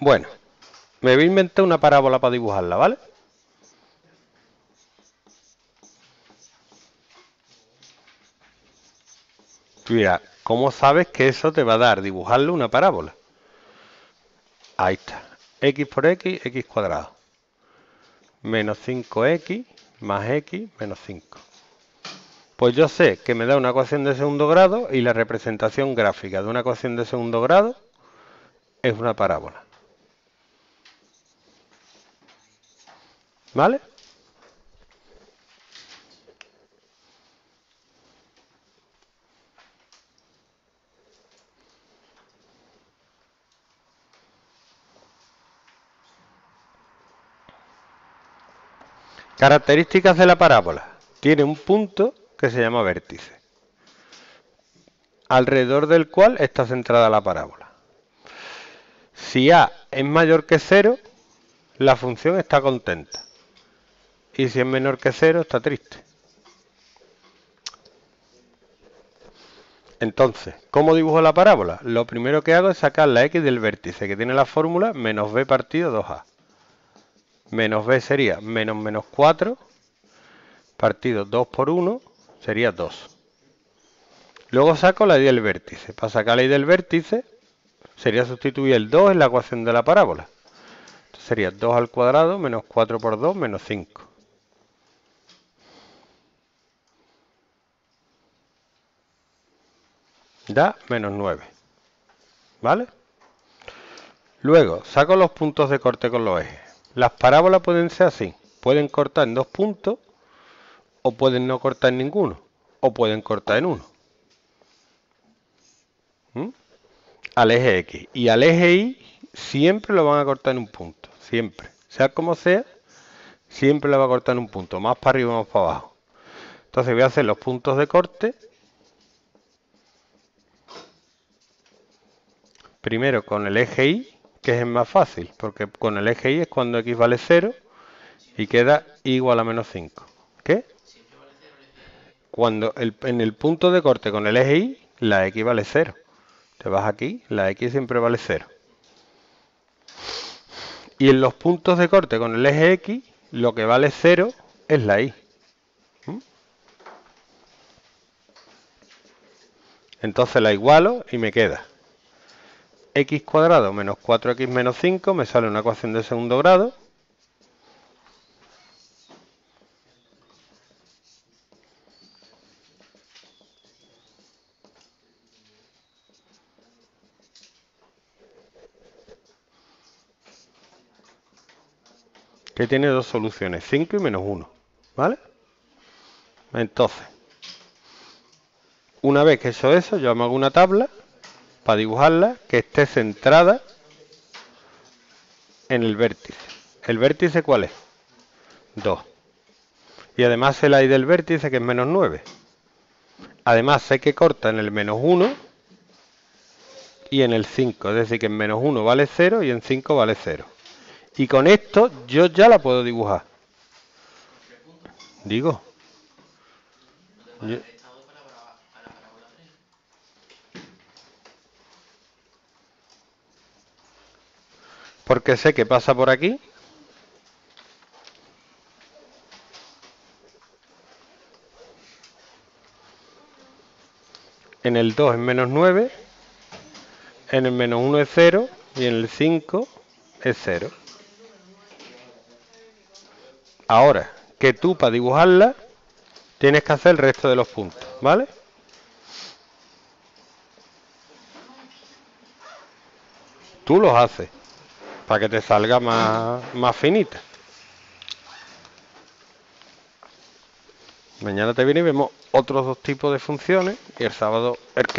Bueno, me voy a inventar una parábola para dibujarla, ¿vale? Tú dirás, ¿cómo sabes que eso te va a dar dibujarle una parábola? Ahí está. X por X, X cuadrado. Menos 5X más X menos 5. Pues yo sé que me da una ecuación de segundo grado y la representación gráfica de una ecuación de segundo grado es una parábola. ¿Vale? Características de la parábola. Tiene un punto que se llama vértice, alrededor del cual está centrada la parábola. Si A es mayor que 0, la función está contenta. Y si es menor que 0, está triste. Entonces, ¿cómo dibujo la parábola? Lo primero que hago es sacar la X del vértice, que tiene la fórmula menos B partido 2A. Menos B sería menos menos 4, partido 2 por 1, sería 2. Luego saco la Y del vértice. Para sacar la Y del vértice, sería sustituir el 2 en la ecuación de la parábola. Entonces sería 2 al cuadrado, menos 4 por 2, menos 5. Da menos 9. ¿Vale? Luego, saco los puntos de corte con los ejes. Las parábolas pueden ser así. Pueden cortar en dos puntos, o pueden no cortar en ninguno, o pueden cortar en uno. Al eje X. Y al eje Y siempre lo van a cortar en un punto. Siempre. Sea como sea, siempre lo va a cortar en un punto. Más para arriba, más para abajo. Entonces voy a hacer los puntos de corte. Primero con el eje Y, que es el más fácil, porque con el eje Y es cuando X vale 0 y queda Y igual a menos 5. ¿Qué? Cuando en el punto de corte con el eje Y, la X vale 0. Te vas aquí, la X siempre vale 0. Y en los puntos de corte con el eje X, lo que vale 0 es la Y. Entonces la igualo y me queda X cuadrado menos 4X menos 5, me sale una ecuación de segundo grado. Que tiene dos soluciones, 5 y menos 1. ¿Vale? Entonces, una vez que he hecho eso, yo me hago una tabla para dibujarla que esté centrada en el vértice. ¿El vértice cuál es? 2. Y además sé la Y del vértice, que es menos 9. Además sé que corta en el menos 1 y en el 5. Es decir, que en menos 1 vale 0 y en 5 vale 0. Y con esto yo ya la puedo dibujar. Digo. Porque sé que pasa por aquí. En el 2 es menos 9. En el menos 1 es 0. Y en el 5 es 0. Ahora, que tú para dibujarla tienes que hacer el resto de los puntos, ¿vale? Tú los haces, para que te salga más finita. Mañana te viene y vemos otros dos tipos de funciones y el sábado el que...